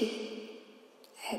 TxD.